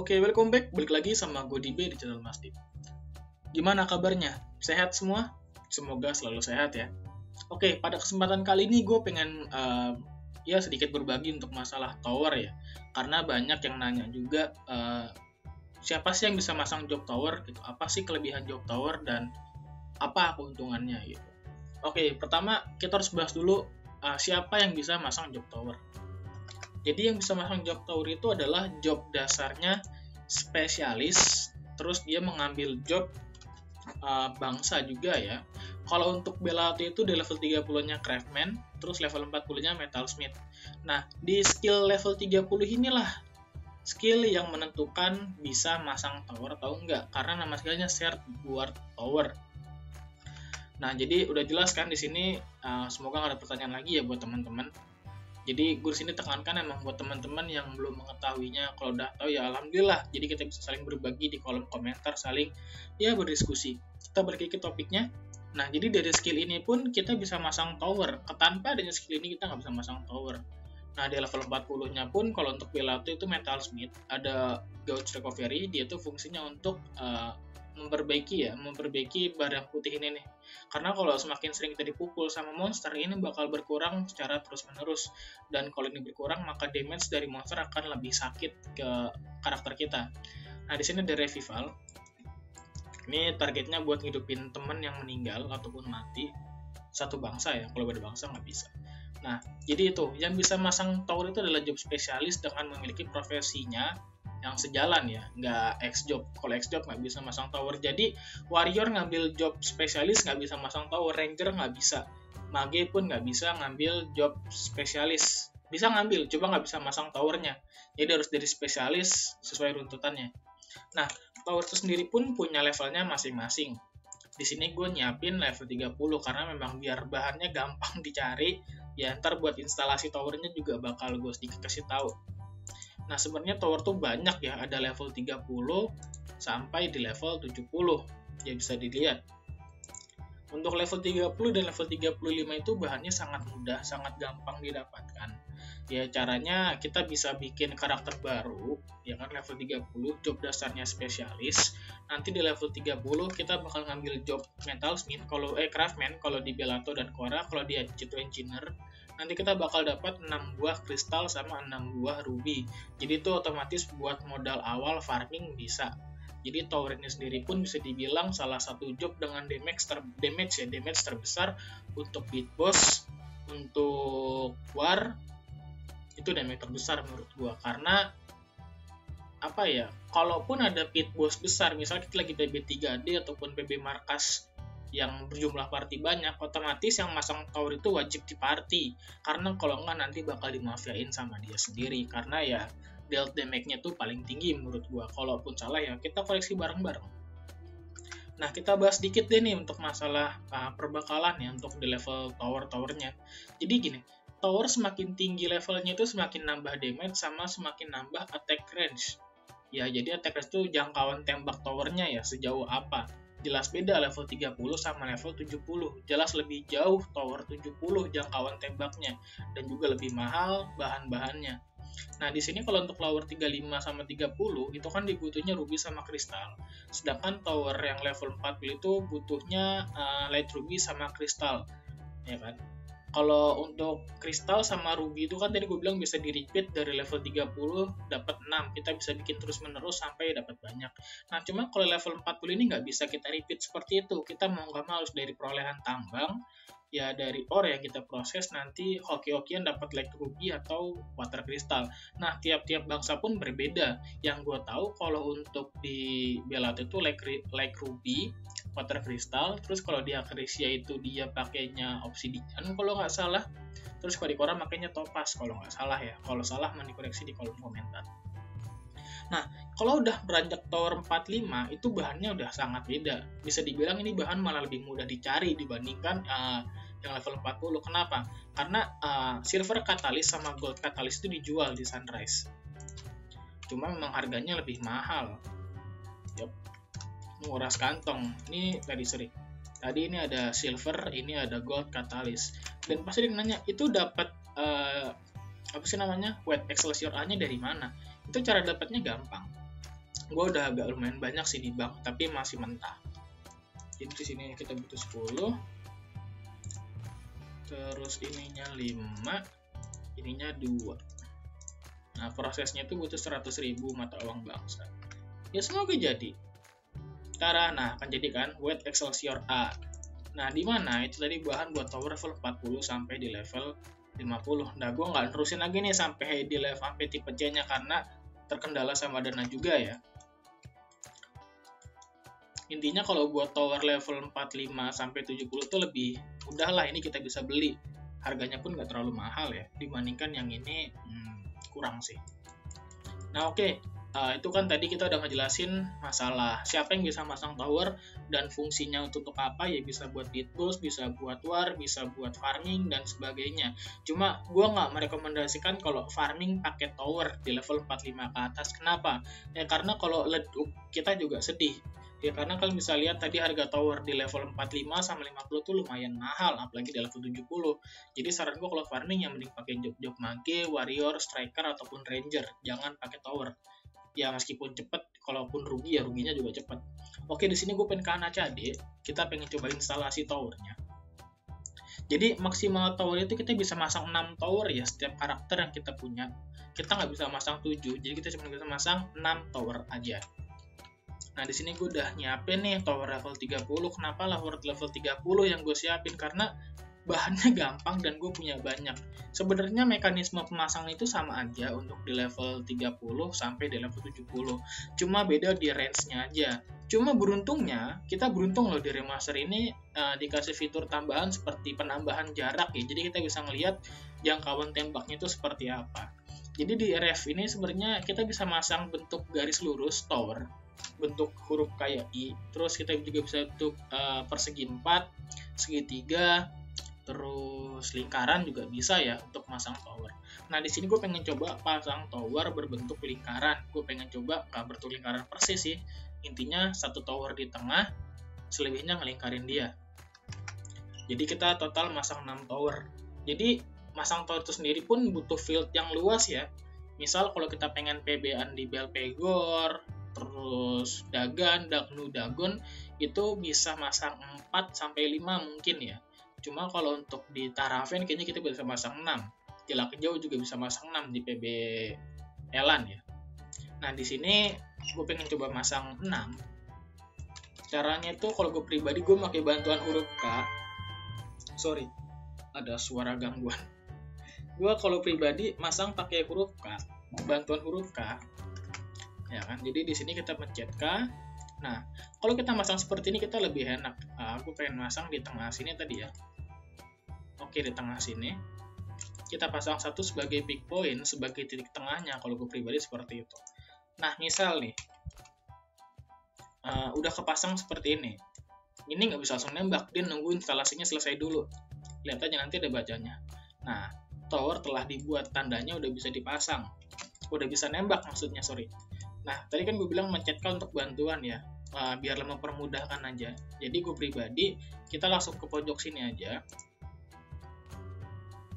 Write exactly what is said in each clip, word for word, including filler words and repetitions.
Oke, welcome back. Balik lagi sama gue Dibe di channel Mas Dibe. Gimana kabarnya? Sehat semua? Semoga selalu sehat ya. Oke, pada kesempatan kali ini gue pengen uh, ya sedikit berbagi untuk masalah tower ya. Karena banyak yang nanya juga uh, siapa sih yang bisa masang job tower gitu? Apa sih kelebihan job tower dan apa keuntungannya gitu. Oke, pertama kita harus bahas dulu uh, siapa yang bisa masang job tower. Jadi yang bisa masang job tower itu adalah job dasarnya spesialis, terus dia mengambil job uh, bangsa juga ya. Kalau untuk bela belaut itu di level tiga puluh-nya craftman, terus level empat puluh-nya metalsmith. Nah, di skill level tiga puluh inilah skill yang menentukan bisa masang tower atau enggak, karena nama skillnya Shared Guard Tower. Nah, jadi udah jelas kan di sini, uh, semoga nggak ada pertanyaan lagi ya buat teman-teman. Jadi gue disini tekankan emang buat teman-teman yang belum mengetahuinya, kalau udah tahu ya alhamdulillah. Jadi kita bisa saling berbagi di kolom komentar, saling ya berdiskusi. Kita balik ke topiknya. Nah, jadi dari skill ini pun kita bisa masang tower. Tanpa adanya skill ini kita nggak bisa masang tower. Nah, di level empat puluh-nya pun kalau untuk bela itu metalsmith, ada gauge recovery, dia tuh fungsinya untuk uh, memperbaiki ya, memperbaiki barang putih ini nih. Karena kalau semakin sering kita dipukul sama monster, ini bakal berkurang secara terus-menerus. Dan kalau ini berkurang, maka damage dari monster akan lebih sakit ke karakter kita. Nah, di sini ada revival. Ini targetnya buat ngidupin temen yang meninggal ataupun mati. Satu bangsa ya, kalau beda bangsa nggak bisa. Nah, jadi itu, yang bisa masang tower itu adalah job spesialis dengan memiliki profesinya yang sejalan ya, nggak ex job. Kalau ex job nggak bisa masang tower. Jadi warrior ngambil job spesialis nggak bisa masang tower, ranger nggak bisa, mage pun nggak bisa ngambil job spesialis. Bisa ngambil, coba nggak bisa masang towernya. Jadi harus dari spesialis sesuai runtutannya. Nah, tower itu sendiri pun punya levelnya masing-masing. Di sini gue nyiapin level tiga puluh karena memang biar bahannya gampang dicari. Ya ntar buat instalasi towernya juga bakal gue sedikit kasih tahu. Nah, sebenarnya tower tuh banyak ya, ada level tiga puluh sampai di level tujuh puluh, ya bisa dilihat. Untuk level tiga puluh dan level tiga puluh lima itu bahannya sangat mudah, sangat gampang didapatkan. Ya caranya kita bisa bikin karakter baru, ya kan level tiga puluh, job dasarnya spesialis. Nanti di level tiga puluh kita bakal ngambil job metalsmith, kalau eh craftman, kalau di Belato dan Cora, kalau di Digital Engineer. Nanti kita bakal dapat enam buah kristal sama enam buah ruby. Jadi itu otomatis buat modal awal farming bisa. Jadi tower ini sendiri pun bisa dibilang salah satu job dengan damage ter damage ya, damage terbesar untuk big boss, untuk war. Itu damage terbesar menurut gua, karena apa ya? Kalaupun ada pit boss besar, misalnya kita lagi P B tiga D ataupun P B markas yang berjumlah party banyak, otomatis yang masang tower itu wajib di party, karena kalau enggak nanti bakal dimafiain sama dia sendiri, karena ya dealt damage-nya tuh paling tinggi menurut gua. Kalaupun salah ya kita koleksi bareng-bareng. Nah, kita bahas dikit deh nih untuk masalah uh, perbakalan ya, untuk di level tower-towernya. Jadi gini, tower semakin tinggi levelnya itu semakin nambah damage sama semakin nambah attack range. Ya, jadi attack range itu jangkauan tembak towernya ya, sejauh apa. Jelas beda level tiga puluh sama level tujuh puluh. Jelas lebih jauh tower tujuh puluh jangkauan tembaknya dan juga lebih mahal bahan-bahannya. Nah, di sini kalau untuk tower tiga puluh lima sama tiga puluh itu kan dibutuhnya ruby sama kristal. Sedangkan tower yang level empat puluh itu butuhnya uh, light ruby sama kristal. Ya kan? Kalau untuk kristal sama ruby itu kan tadi gue bilang bisa di-repeat dari level tiga puluh dapat enam. Kita bisa bikin terus-menerus sampai dapat banyak. Nah, cuma kalau level empat puluh ini nggak bisa kita repeat seperti itu. Kita mau nggak mau harus dari perolehan tambang, ya dari ore yang kita proses, nanti hoki-hokian dapat light ruby atau water crystal. Nah, tiap-tiap bangsa pun berbeda. Yang gue tahu kalau untuk di Belato itu light, light ruby, water crystal, terus kalau di Akrisia itu dia pakainya obsidian kalau nggak salah, terus kalau di Cora makanya topaz kalau nggak salah ya. Kalau salah dikoreksi di kolom komentar. Nah, kalau udah beranjak tower empat puluh lima, itu bahannya udah sangat beda. Bisa dibilang ini bahan malah lebih mudah dicari dibandingkan uh, yang level empat puluh. Kenapa? Karena uh, silver catalyst sama gold catalyst itu dijual di Sunrise. Cuma memang harganya lebih mahal. Yep. Menguras kantong. Ini tadi sering. Tadi ini ada silver, ini ada gold catalyst. Dan pasti dia nanya, itu dapat uh, apa sih namanya? White Excelsior A-nya dari mana? Itu cara dapatnya gampang. gue udah agak lumayan banyak sih di bank, tapi masih mentah. Jadi di sini kita butuh sepuluh, terus ininya lima, ininya dua. Nah prosesnya itu butuh seratus ribu mata uang bangsa. Ya semoga jadi. Sekarang, nah akan jadikan White Excelsior A. Nah dimana itu tadi bahan buat tower level empat puluh sampai di level lima puluh. Nah gue nggak nerusin lagi nih sampai di level sampai tipe C nya karena terkendala sama dana juga ya. Intinya kalau buat tower level empat puluh lima sampai tujuh puluh tuh lebih mudah lah, ini kita bisa beli. Harganya pun nggak terlalu mahal ya dibandingkan yang ini, hmm, kurang sih. Nah oke, okay. Uh, itu kan tadi kita udah ngejelasin masalah siapa yang bisa masang tower dan fungsinya untuk apa, ya bisa buat deed boost, bisa buat war, bisa buat farming dan sebagainya. Cuma gue nggak merekomendasikan kalau farming pakai tower di level empat puluh lima ke atas. Kenapa? Ya karena kalau leduk kita juga sedih. Ya karena kalau bisa lihat tadi harga tower di level empat puluh lima sama lima puluh tuh lumayan mahal, apalagi di level tujuh puluh. Jadi saran gue kalau farming yang mending pakai job-job mage, warrior, striker ataupun ranger, jangan pakai tower. Ya meskipun cepet, kalaupun rugi ya ruginya juga cepet. Oke, di sini gue pengen ke Anacad, kita pengen coba instalasi towernya. Jadi maksimal tower itu kita bisa masang enam tower ya setiap karakter yang kita punya. Kita nggak bisa masang tujuh, jadi kita cuma bisa masang enam tower aja. Nah di sini gue udah nyiapin nih tower level tiga puluh. Kenapa tower level tiga puluh yang gue siapin? Karena bahannya gampang dan gue punya banyak. Sebenarnya mekanisme pemasangan itu sama aja untuk di level tiga puluh sampai di level tujuh puluh, cuma beda di range-nya aja. Cuma beruntungnya, kita beruntung loh di remaster ini uh, dikasih fitur tambahan seperti penambahan jarak ya. Jadi kita bisa ngelihat jangkauan tembaknya itu seperti apa. Jadi di R F ini sebenarnya kita bisa masang bentuk garis lurus tower, bentuk huruf kayak I, terus kita juga bisa bentuk uh, persegi empat, segitiga, terus lingkaran juga bisa ya untuk masang tower. Nah di sini gue pengen coba pasang tower berbentuk lingkaran. Gue pengen coba nggak berbentuk lingkaran persis sih. Intinya satu tower di tengah, selebihnya ngelingkarin dia. Jadi kita total masang enam tower. Jadi masang tower itu sendiri pun butuh field yang luas ya. Misal kalau kita pengen P B-an di Belpegor, terus Dagan, Dagnu, Dagon, itu bisa masang empat sampai lima mungkin ya. Cuma kalau untuk di Taraven kayaknya kita bisa masang enam. Gila Kejauh juga bisa masang enam di P B Elan ya. Nah di sini gue pengen coba masang enam. Caranya itu kalau gue pribadi gue pakai bantuan huruf K. Sorry, ada suara gangguan. Gue kalau pribadi masang pakai huruf K, bantuan huruf K. Ya kan? Jadi di sini kita pencet K. Nah, kalau kita masang seperti ini kita lebih enak. Nah, aku pengen masang di tengah sini tadi ya. Oke, di tengah sini. Kita pasang satu sebagai pick point, sebagai titik tengahnya. Kalau gue pribadi seperti itu. Nah, misal nih. Uh, udah kepasang seperti ini. Ini nggak bisa langsung nembak. Dia nunggu instalasinya selesai dulu. Lihat aja nanti ada bacanya. Nah, tower telah dibuat. Tandanya udah bisa dipasang. Udah bisa nembak maksudnya, sorry. Nah, tadi kan gue bilang mencet K untuk bantuan ya, uh, biar mempermudahkan aja. Jadi gue pribadi, kita langsung ke pojok sini aja.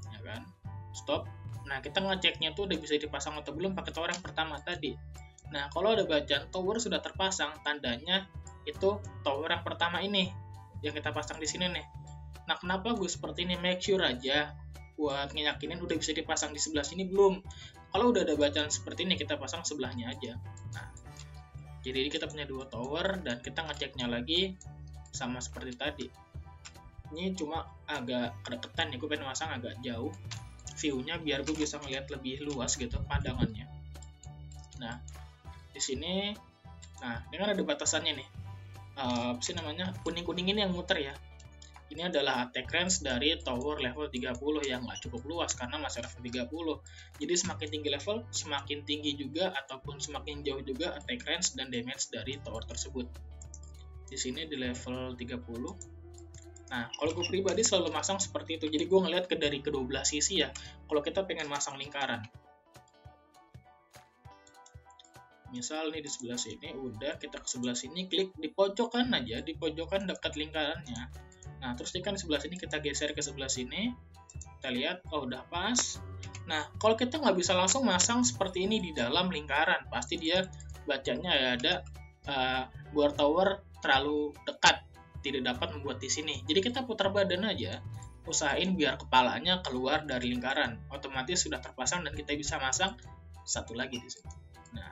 Ya kan? Stop. Nah, kita ngeceknya tuh udah bisa dipasang atau belum pakai tower yang pertama tadi. Nah, kalau ada bacaan tower sudah terpasang, tandanya itu tower yang pertama ini, yang kita pasang di sini nih. Nah, kenapa gue seperti ini? Make sure aja buat ngeyakinin udah bisa dipasang di sebelah sini belum. Kalau udah ada bacaan seperti ini kita pasang sebelahnya aja. Nah, jadi kita punya dua tower dan kita ngeceknya lagi sama seperti tadi. Ini cuma agak kedeketan ya, gue pengen pasang agak jauh view-nya biar gue bisa ngeliat lebih luas gitu pandangannya. Nah, di sini, nah dengan ada batasannya nih. Uh, apa sih namanya, kuning-kuning ini yang muter ya. Ini adalah attack range dari tower level tiga puluh yang nggak cukup luas karena masih level tiga puluh. Jadi semakin tinggi level, semakin tinggi juga ataupun semakin jauh juga attack range dan damage dari tower tersebut. Di sini di level tiga puluh. Nah, kalau gue pribadi selalu masang seperti itu. Jadi gue ngeliat ke dari kedua belah sisi ya. Kalau kita pengen masang lingkaran. Misal nih di sebelah sini, udah kita ke sebelah sini, klik di pojokan aja, di pojokan dekat lingkarannya. Nah, terus ini kan di sebelah sini kita geser ke sebelah sini. Kita lihat, oh udah pas. Nah, kalau kita nggak bisa langsung masang seperti ini di dalam lingkaran, pasti dia bacanya ada uh, borrower terlalu dekat, tidak dapat membuat di sini. Jadi kita putar badan aja, usahain biar kepalanya keluar dari lingkaran. Otomatis sudah terpasang dan kita bisa masang satu lagi di sini. Nah,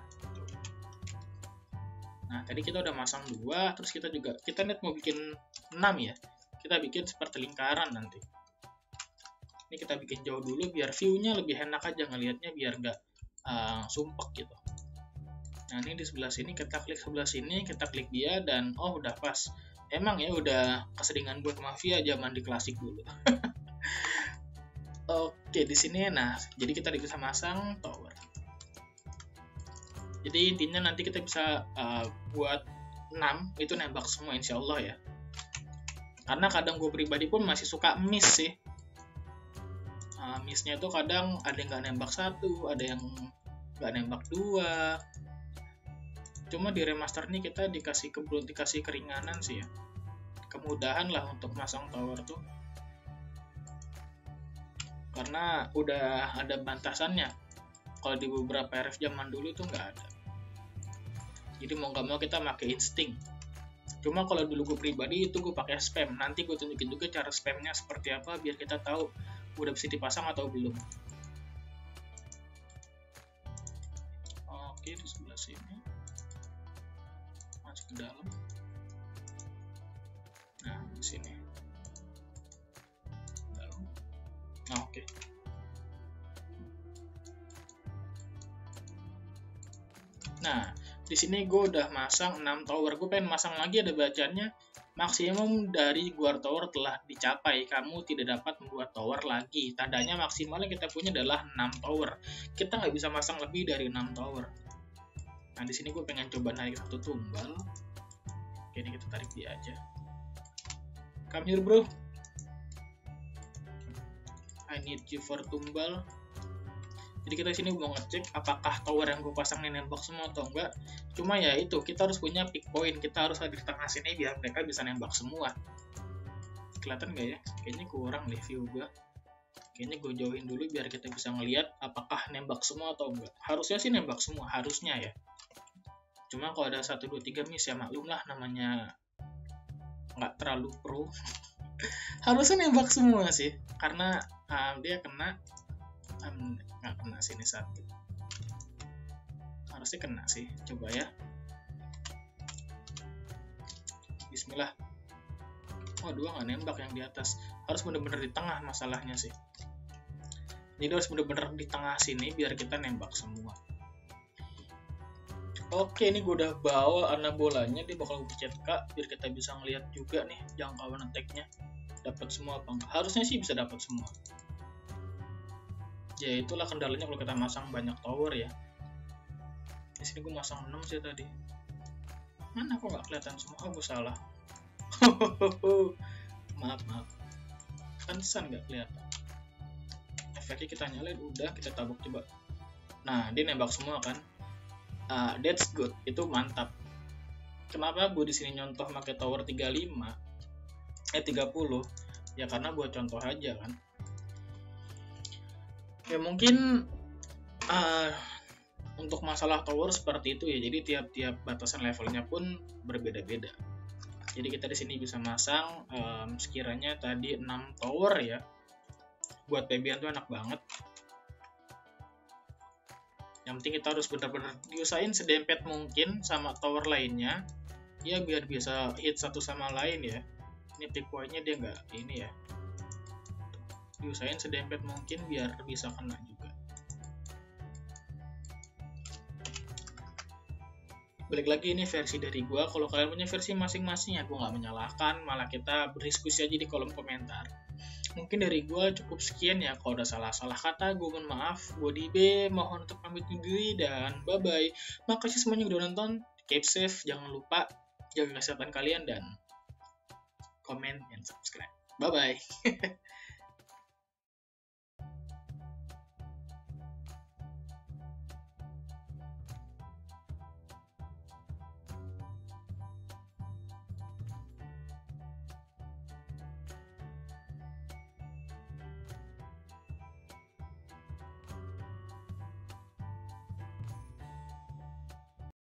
nah tadi kita udah masang dua, terus kita juga kita net mau bikin enam ya. Kita bikin seperti lingkaran nanti. Ini kita bikin jauh dulu biar view-nya lebih enak aja ngelihatnya, biar nggak uh, sumpek gitu. Nah ini di sebelah sini kita klik sebelah sini, kita klik dia dan oh udah pas. Emang ya udah keseringan buat mafia zaman di klasik dulu. Oke di sini nah jadi kita bisa masang tower. Jadi intinya nanti kita bisa uh, buat enam itu nembak semua insya Allah ya. Karena kadang gue pribadi pun masih suka miss sih. Uh, missnya itu kadang ada yang nggak nembak satu, ada yang nggak nembak dua. Cuma di remaster ini kita dikasih kebun, dikasih keringanan sih ya, kemudahan lah untuk masang tower tuh, karena udah ada bantasannya. Kalau di beberapa R F zaman dulu tuh nggak ada, jadi mau nggak mau kita pakai insting. Cuma kalau dulu gue pribadi itu gue pakai spam, nanti gue tunjukin juga cara spamnya seperti apa biar kita tahu udah bisa dipasang atau belum. Oke di sebelah sini masuk ke dalam. Nah, di sini. Dalam. Nah, oke. Okay. Nah, di sini gue udah masang enam tower. Gue pengen masang lagi ada bacaannya. Maksimum dari guard tower telah dicapai. Kamu tidak dapat membuat tower lagi. Tandanya maksimalnya kita punya adalah enam tower. Kita nggak bisa masang lebih dari enam tower. Nah di sini gue pengen coba naik satu tumbal. Oke, ini kita tarik dia aja. Come here bro. I need you for tumbal. Jadi kita sini mau ngecek apakah tower yang gue pasang nembak semua atau enggak. Cuma ya itu kita harus punya pick point. Kita harus ada di tengah sini biar mereka bisa nembak semua. Kelihatan nggak ya? Kayaknya kurang deh view gue. Kayaknya gue jauhin dulu biar kita bisa ngelihat apakah nembak semua atau enggak. Harusnya sih nembak semua, harusnya ya. Cuma kalau ada satu, dua, tiga miss ya maklum lah, namanya nggak terlalu pro. Harusnya nembak semua sih, karena um, dia kena um, nggak kena sini satu. Harusnya kena sih, coba ya. Bismillah. Oh dua nggak nembak yang di atas. Harus bener-bener di tengah masalahnya sih. Jadi harus bener-bener di tengah sini biar kita nembak semua. Oke, ini gue udah bawa anak bolanya, dia bakal gue cetak biar kita bisa ngelihat juga nih jangkauan attack-nya dapat semua apa enggak. Harusnya sih bisa dapat semua. Ya itulah kendalanya kalau kita masang banyak tower ya. Di sini gue masang enam sih tadi. Mana kok nggak kelihatan semua? Oh, gue salah. maaf maaf. Pantesan nggak kelihatan. Efeknya kita nyalain udah kita tabok coba. Nah dia nembak semua kan. Uh, that's good, itu mantap. Kenapa gue di sini nyontoh pakai tower tiga puluh lima eh tiga puluh ya, karena buat contoh aja kan. Ya mungkin uh, untuk masalah tower seperti itu ya. Jadi tiap-tiap batasan levelnya pun berbeda-beda. Jadi kita di sini bisa masang um, sekiranya tadi enam tower ya. Buat P B-an tuh enak banget. Yang penting kita harus benar-benar diusahain sedempet mungkin sama tower lainnya ya, biar bisa hit satu sama lain ya. Ini pick point-nya dia nggak ini ya, diusahain sedempet mungkin biar bisa kena juga. Balik lagi ini versi dari gua, kalau kalian punya versi masing-masing ya gua nggak menyalahkan, malah kita berdiskusi aja di kolom komentar. Mungkin dari gua cukup sekian ya, kalau udah salah-salah kata gua mohon maaf. Gua Dibe mohon untuk pamit diri dan bye-bye. Makasih semuanya udah nonton, keep safe, jangan lupa jaga kesehatan kalian dan comment and subscribe. Bye-bye.